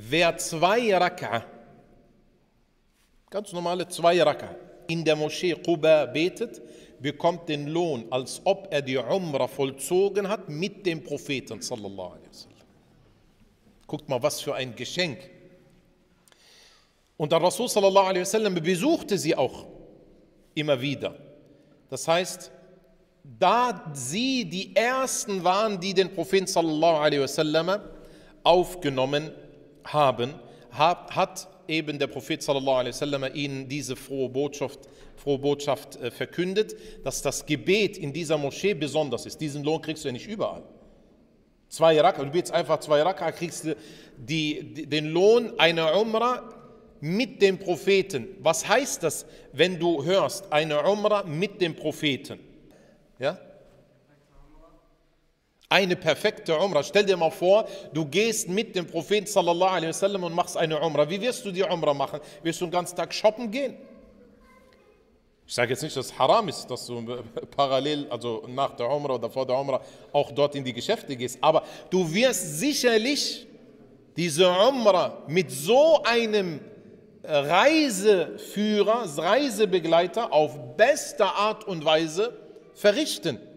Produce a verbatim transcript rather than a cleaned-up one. wer zwei Raka'ah, ganz normale zwei Raka'ah, in der Moschee Quba betet, bekommt den Lohn, als ob er die Umrah vollzogen hat mit dem Propheten, sallallahu alaihi wa sallam. Guckt mal, was für ein Geschenk. Und der Rasul, sallallahu alaihi wa sallam, besuchte sie auch immer wieder. Das heißt, da sie die Ersten waren, die den Propheten, sallallahu alaihi wa sallam, aufgenommen haben, hat eben der Prophet sallallahu alaihi wasallam ihnen diese frohe Botschaft, frohe Botschaft verkündet, dass das Gebet in dieser Moschee besonders ist. Diesen Lohn kriegst du ja nicht überall. Zwei Raka'ah, du betest einfach zwei Raka'ah, kriegst du die, die, den Lohn einer Umrah mit dem Propheten. Was heißt das, wenn du hörst, eine Umrah mit dem Propheten? Ja? Eine perfekte Umrah. Stell dir mal vor, du gehst mit dem Propheten sallallahu alaihi wasallam und machst eine Umrah. Wie wirst du die Umrah machen? Wirst du den ganzen Tag shoppen gehen? Ich sage jetzt nicht, dass es haram ist, dass du parallel, also nach der Umrah oder vor der Umrah, auch dort in die Geschäfte gehst. Aber du wirst sicherlich diese Umrah mit so einem Reiseführer, Reisebegleiter auf beste Art und Weise verrichten.